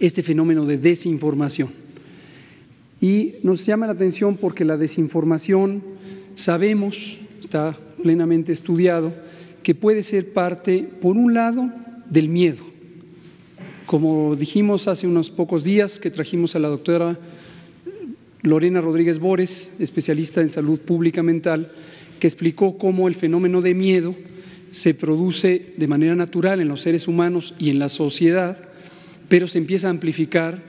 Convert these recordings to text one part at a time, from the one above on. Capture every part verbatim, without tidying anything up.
este fenómeno de desinformación. Y nos llama la atención porque la desinformación, sabemos, está plenamente estudiado, que puede ser parte, por un lado, del miedo. Como dijimos hace unos pocos días que trajimos a la doctora Lorena Rodríguez Bores, especialista en salud pública mental, que explicó cómo el fenómeno de miedo se produce de manera natural en los seres humanos y en la sociedad, pero se empieza a amplificar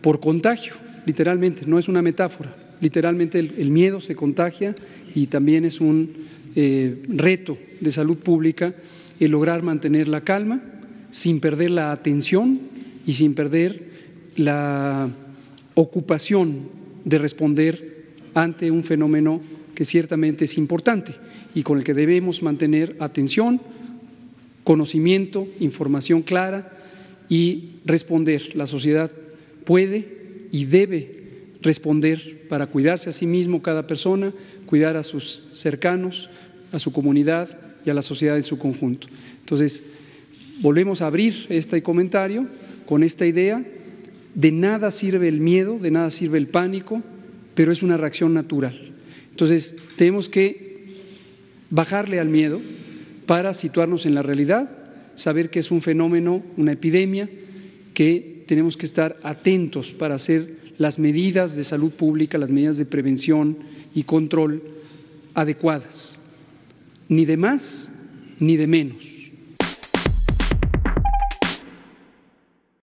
por contagio, literalmente, no es una metáfora, literalmente el, el miedo se contagia y también es un eh, reto de salud pública el lograr mantener la calma sin perder la atención y sin perder la ocupación de responder ante un fenómeno que ciertamente es importante y con el que debemos mantener atención, conocimiento, información clara y responder. La sociedad puede y debe responder para cuidarse a sí mismo cada persona, cuidar a sus cercanos, a su comunidad y a la sociedad en su conjunto. Entonces, volvemos a abrir este comentario con esta idea. De nada sirve el miedo, de nada sirve el pánico, pero es una reacción natural. Entonces, tenemos que bajarle al miedo para situarnos en la realidad, saber que es un fenómeno, una epidemia, que tenemos que estar atentos para hacer las medidas de salud pública, las medidas de prevención y control adecuadas, ni de más ni de menos.